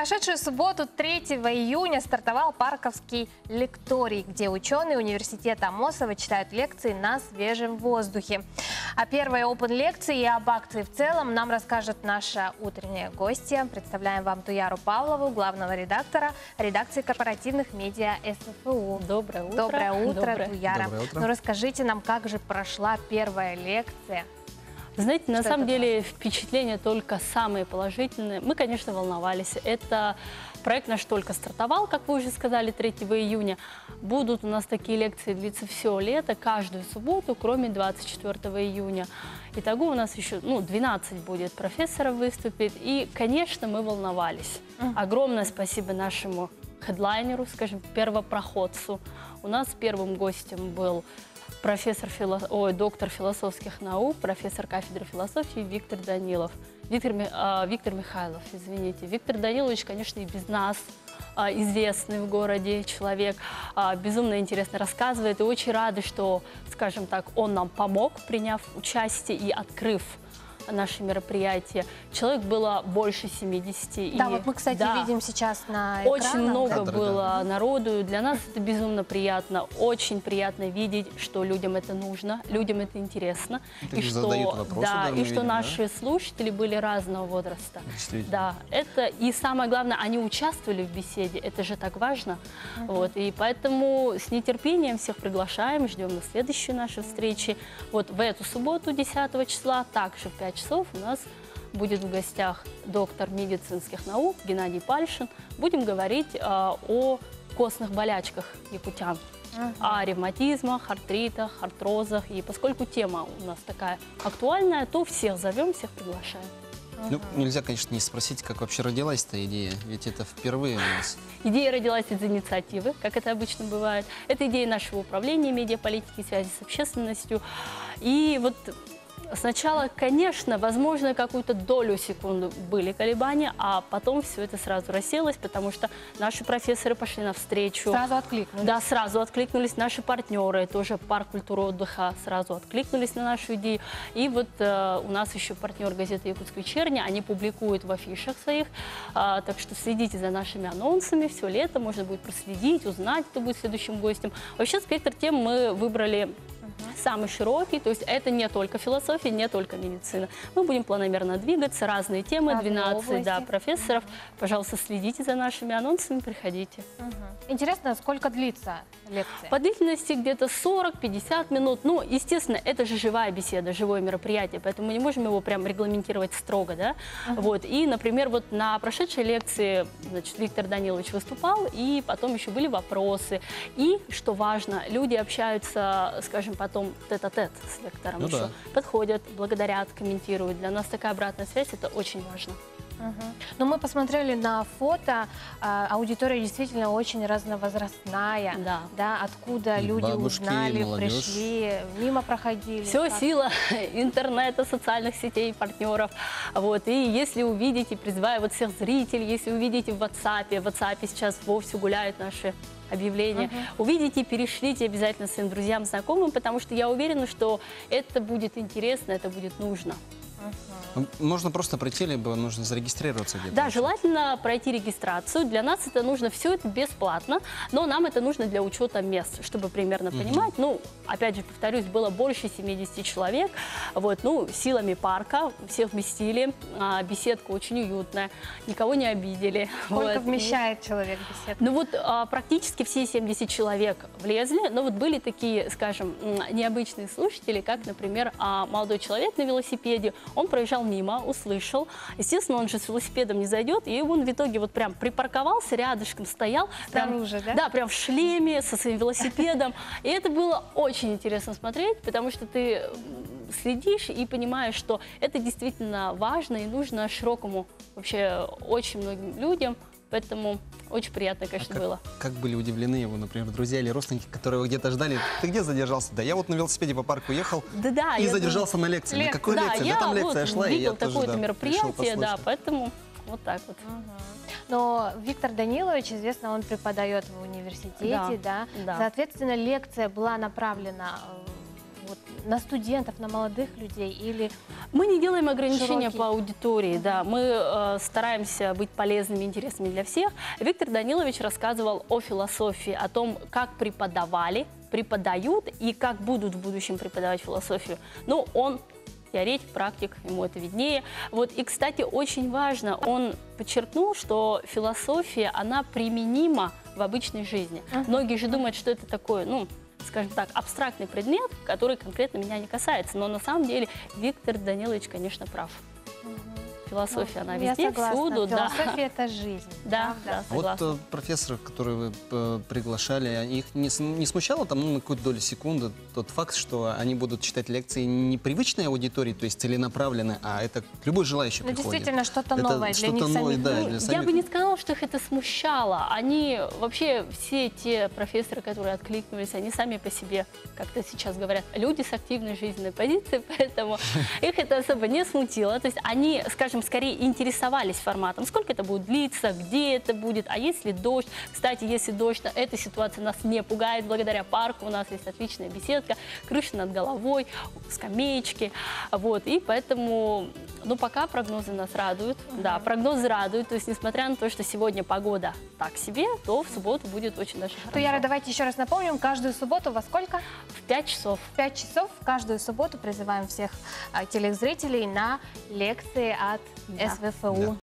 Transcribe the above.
прошедшую субботу, 3 июня, стартовал парковский лекторий, где ученые университета Амосова читают лекции на свежем воздухе. О первой open-лекции и об акции в целом нам расскажет наша утренняя гостья. Представляем вам Туяру Павлову, главного редактора редакции корпоративных медиа СФУ. Доброе утро. Доброе утро, Туяра. Доброе утро. Ну, расскажите нам, как же прошла первая лекция? Знаете, что на самом деле впечатления только самые положительные. Мы, конечно, волновались. Это проект наш только стартовал, как вы уже сказали, 3 июня. Будут у нас такие лекции длиться все лето, каждую субботу, кроме 24 июня. Итого у нас еще 12 будет профессоров выступит. И, конечно, мы волновались. Огромное спасибо нашему хедлайнеру, скажем, первопроходцу. У нас первым гостем был доктор философских наук, профессор кафедры философии Виктор Данилов. Виктор Михайлов, извините. Виктор Данилович, конечно, и без нас известный в городе человек, безумно интересно рассказывает. И очень рады, что, скажем так, он нам помог, приняв участие и открыв наше мероприятие. Человек было больше 70. Да, вот мы, кстати, видим сейчас на экране. Очень много было народу. Для нас это безумно приятно. Очень приятно видеть, что людям это нужно, людям это интересно. И что, наши слушатели были разного возраста. Да, это и самое главное, они участвовали в беседе. Это же так важно. Вот, и поэтому с нетерпением всех приглашаем, ждем на следующую нашу встречу. Вот в эту субботу, 10 числа, также в 5 часов у нас будет в гостях доктор медицинских наук Геннадий Пальшин. Будем говорить о костных болячках якутян, о ревматизмах, артритах, артрозах. И поскольку тема у нас такая актуальная, то всех зовем, всех приглашаем. Ну, нельзя, конечно, не спросить, как вообще родилась эта идея, ведь это впервые у нас. Идея родилась из инициативы, как это обычно бывает. Это идея нашего управления медиаполитики, связи с общественностью. И вот сначала, конечно, возможно, какую-то долю секунды были колебания, а потом все это сразу расселось, потому что наши профессоры пошли навстречу. Сразу откликнулись. Да, сразу откликнулись наши партнеры, тоже парк культуры отдыха сразу откликнулись на нашу идею. И вот у нас еще партнер газеты «Якутская вечерня», они публикуют в афишах своих, так что следите за нашими анонсами, все лето можно будет проследить, узнать, кто будет следующим гостем. Вообще спектр тем мы выбрали самый широкий, то есть это не только философия, не только медицина. Мы будем планомерно двигаться, разные темы, 12 профессоров. Пожалуйста, следите за нашими анонсами, приходите. Интересно, сколько длится лекция? По длительности где-то 40-50 минут. Ну, естественно, это же живая беседа, живое мероприятие, поэтому мы не можем его прям регламентировать строго, да? Вот, и, например, вот на прошедшей лекции, значит, Виктор Данилович выступал, и потом еще были вопросы. И, что важно, люди общаются, скажем, потом тет-а-тет с лектором еще. Подходят, благодарят, комментируют. Для нас такая обратная связь, это очень важно. Но мы посмотрели на фото, аудитория действительно очень разновозрастная. Откуда люди бабушки, узнали, молодежь пришли, мимо проходили. Все так. Сила интернета, социальных сетей, партнеров. Вот. И если увидите, призываю вот всех зрителей, если увидите в WhatsApp сейчас вовсю гуляют наши объявления. Увидите, перешлите обязательно своим друзьям, знакомым, потому что я уверена, что это будет интересно, это будет нужно. Можно просто пройти, либо нужно зарегистрироваться где-то? Да, желательно пройти регистрацию. Для нас это нужно, все это бесплатно, но нам это нужно для учета мест, чтобы примерно понимать. Ну, опять же, повторюсь, было больше 70 человек. Вот, ну, силами парка всех вместили. Беседка очень уютная, никого не обидели. Сколько вмещает человек беседку? Ну, вот практически все 70 человек влезли, но вот были такие, скажем, необычные слушатели, как, например, молодой человек на велосипеде. Он проезжал мимо, услышал. Естественно, он же с велосипедом не зайдет. И он в итоге вот прям припарковался, рядышком стоял. Снаружи, да? Да, прям в шлеме, со своим велосипедом. И это было очень интересно смотреть, потому что ты следишь и понимаешь, что это действительно важно и нужно широкому, вообще очень многим людям. Поэтому очень приятно, конечно, было. Как были удивлены его, например, друзья или родственники, которые его где-то ждали. Ты где задержался? Да я вот на велосипеде по парку ехал и задержался на лекции. На какой лекции? Да, там лекция шла, и я тоже видел такое-то мероприятие, да, поэтому вот так вот. Но Виктор Данилович, известно, он преподает в университете, да? Соответственно, лекция была направлена на студентов, на молодых людей? Или мы не делаем ограничения по аудитории, да. Мы стараемся быть полезными, интересными для всех. Виктор Данилович рассказывал о философии, о том, как преподавали, преподают и как будут в будущем преподавать философию. Ну, он теоретик, практик, ему это виднее. Вот. И, кстати, очень важно, он подчеркнул, что философия, она применима в обычной жизни. Многие же думают, что это такое, ну, скажем так, абстрактный предмет, который конкретно меня не касается. Но на самом деле Виктор Данилович, конечно, прав. Философия, ну, она везде, всюду. Философия, да. Это жизнь. Да, да, вот профессоров, которые вы приглашали, их не смущало там, ну, на какую-то долю секунды тот факт, что они будут читать лекции непривычной аудитории, то есть целенаправленные, а это любой желающий приходит. Действительно, что-то новое для них самих. Да, для самих. Я бы не сказала, что их это смущало. Они вообще, все те профессоры, которые откликнулись, они сами по себе, как-то сейчас говорят, люди с активной жизненной позицией, поэтому их это особо не смутило. То есть они, скажем, скорее интересовались форматом. Сколько это будет длиться, где это будет, а если дождь? Кстати, если дождь, эта ситуация нас не пугает. Благодаря парку у нас есть отличная беседка, крыша над головой, скамеечки. Вот. И поэтому, ну, пока прогнозы нас радуют. Да, прогнозы радуют. То есть, несмотря на то, что сегодня погода так себе, то в субботу будет очень даже хорошо. Туяра, давайте еще раз напомним, каждую субботу во сколько? В 5 часов. В 5 часов каждую субботу призываем всех телезрителей на лекции от СВФУ.